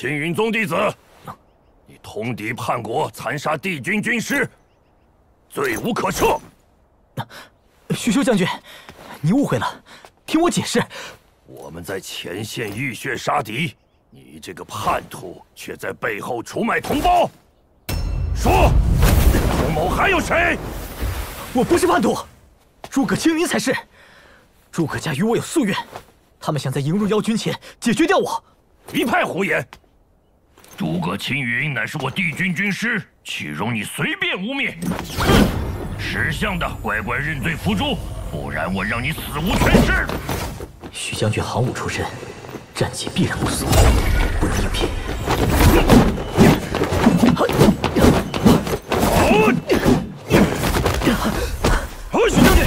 青云宗弟子，你通敌叛国，残杀帝君军师，罪无可赦。徐修将军，你误会了，听我解释。我们在前线浴血杀敌，你这个叛徒却在背后出卖同胞。说，同谋还有谁？我不是叛徒，诸葛青云才是。诸葛家与我有夙愿，他们想在迎入妖君前解决掉我。 一派胡言！诸葛青云乃是我帝君军师，岂容你随便污蔑？哼！识相的乖乖认罪伏诛，不然我让你死无全尸！徐将军行武出身，战绩必然不俗，不容应聘。好！徐将军，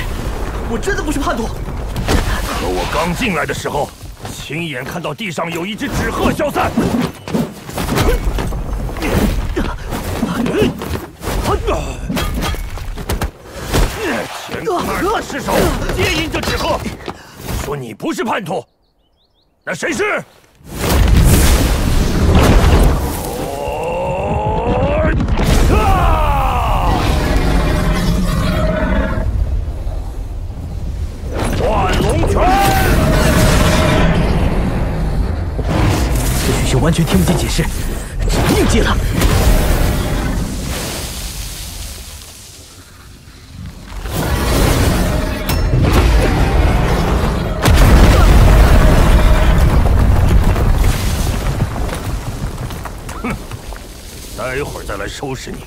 我真的不是叛徒。可我刚进来的时候。 亲眼看到地上有一只纸鹤消散。前二十手皆因这纸鹤。说你不是叛徒，那谁是？幻龙拳。 我完全听不进解释，只硬接他。哼，待会儿再来收拾你。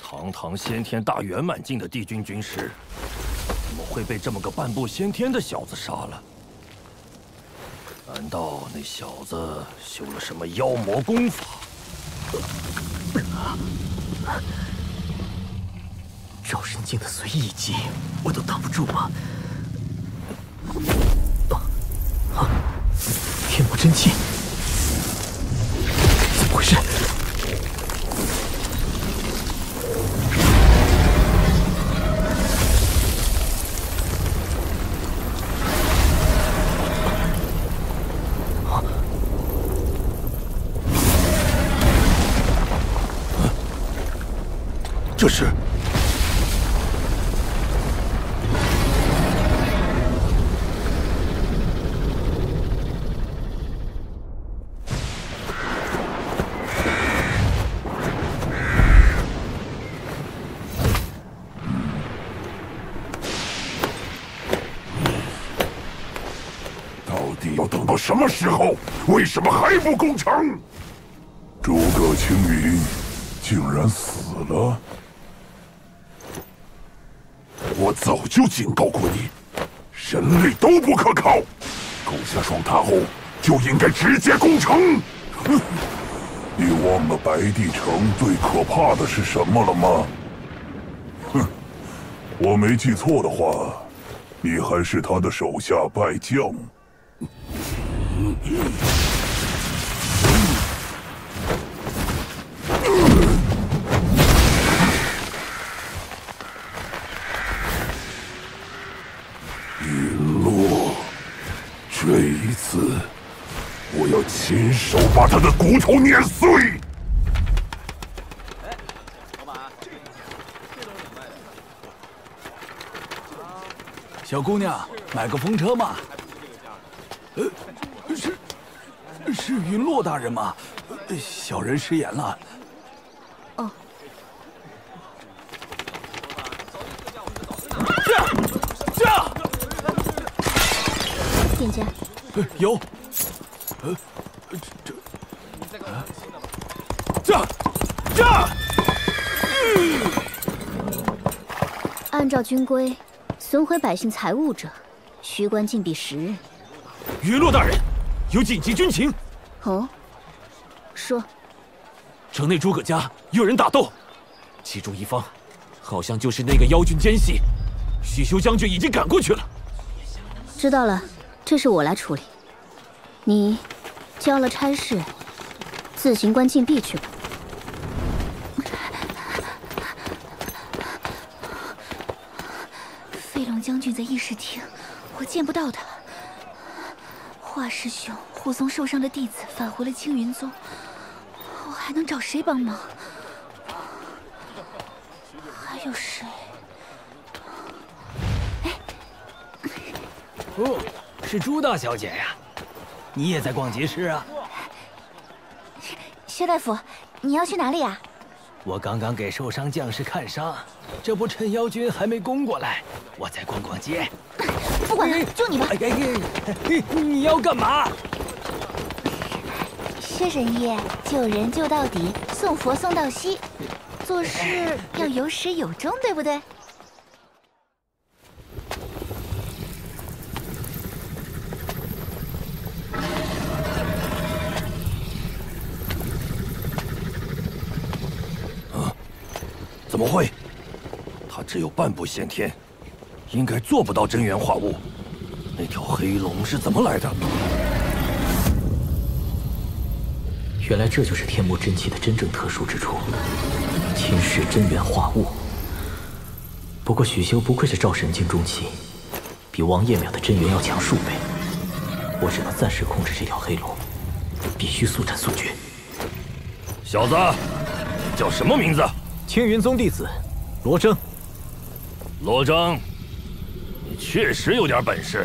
堂堂先天大圆满境的帝君军师，怎么会被这么个半步先天的小子杀了？ 难道那小子修了什么妖魔功法？赵神经的随意一击，我都挡不住吗？天魔真气，怎么回事？ 这是到底要等到什么时候？为什么还不攻城？诸葛青云竟然死了！ 我早就警告过你，神力都不可靠。勾下双塔后就应该直接攻城。你忘了白帝城最可怕的是什么了吗？哼，我没记错的话，你还是他的手下败将。我要亲手把他的骨头碾碎！哎，老板，这都是你卖的。小姑娘，买个风车嘛。是云落大人吗？小人失言了。哦。驾！点钱。 有，这，按照军规，损毁百姓财物者，须关禁闭10日。云落大人，有紧急军情。哦，说。城内诸葛家有人打斗，其中一方好像就是那个妖君奸细，许修将军已经赶过去了。知道了。 这事我来处理，你交了差事，自行关禁闭去吧。飞龙将军在议事厅，我见不到他。华师兄护送受伤的弟子返回了青云宗，我还能找谁帮忙？还有谁？哎，哦，是朱大小姐呀，你也在逛集市啊？薛大夫，你要去哪里呀？我刚刚给受伤将士看伤，这不趁妖君还没攻过来，我再逛逛街。 不管了，就你吧。你要干嘛？薛神医，救人救到底，送佛送到西，做事要有始有终，对不对？啊？怎么会？他只有半步先天。 应该做不到真元化物，那条黑龙是怎么来的？原来这就是天魔真气的真正特殊之处，侵蚀真元化物。不过许修不愧是赵神境中期，比王爷庙的真元要强数倍。我只能暂时控制这条黑龙，必须速战速决。小子，叫什么名字？青云宗弟子罗征。罗征。 你确实有点本事，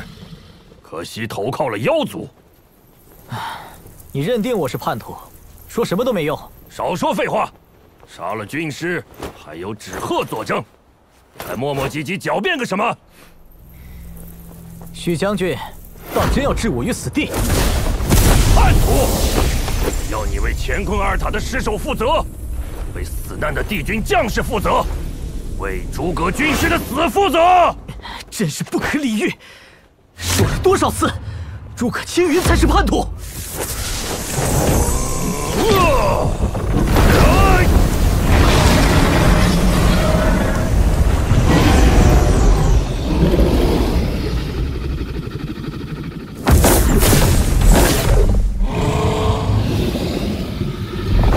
可惜投靠了妖族。你认定我是叛徒，说什么都没用。少说废话，杀了军师，还有纸鹤佐证，还磨磨唧唧狡辩个什么？许将军，倒真要置我于死地！叛徒，要你为乾坤二塔的失守负责，为死难的帝军将士负责，为诸葛军师的死负责。 真是不可理喻！说了多少次，诸葛青云才是叛徒！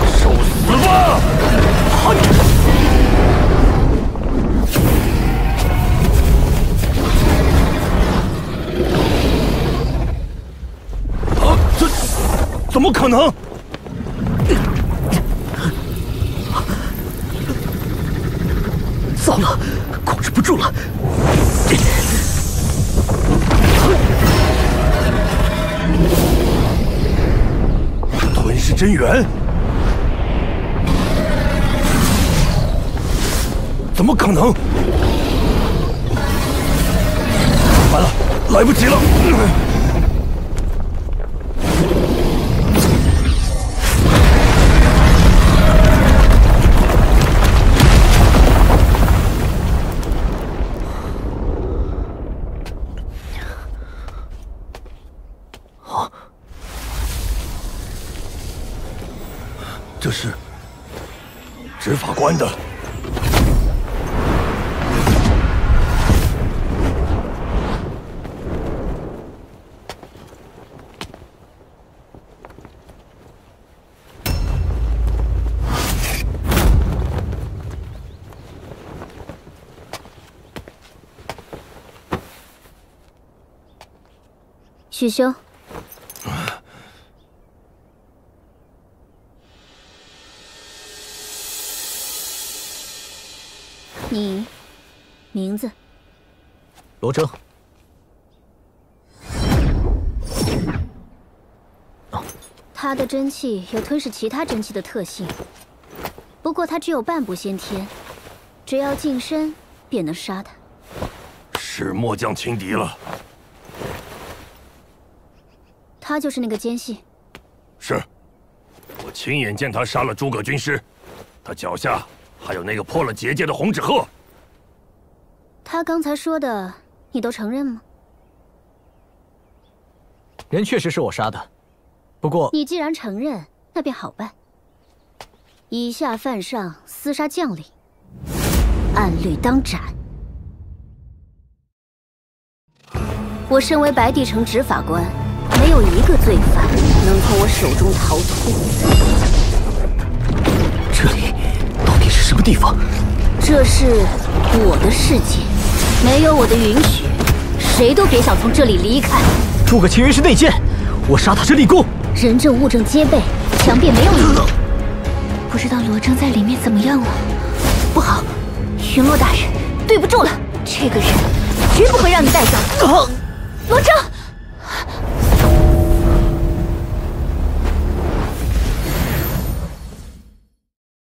受死吧！好！ 怎么可能？糟了，控制不住了！吞噬真元？怎么可能？完了，来不及了！ 这是执法官的。许修。 你名字？罗征。他的真气有吞噬其他真气的特性，不过他只有半步先天，只要近身便能杀他。是末将轻敌了。他就是那个奸细。是，我亲眼见他杀了诸葛军师，他脚下。 还有那个破了结界的红纸鹤，他刚才说的，你都承认吗？人确实是我杀的，不过你既然承认，那便好办。以下犯上，厮杀将领，按律当斩。我身为白帝城执法官，没有一个罪犯能从我手中逃脱。这里。 是什么地方？这是我的世界，没有我的允许，谁都别想从这里离开。诸葛青云是内奸，我杀他是立功。人证物证皆备，墙壁没有异物。不知道罗征在里面怎么样了？不好，云洛大人，对不住了，这个人绝不会让你带走。罗征。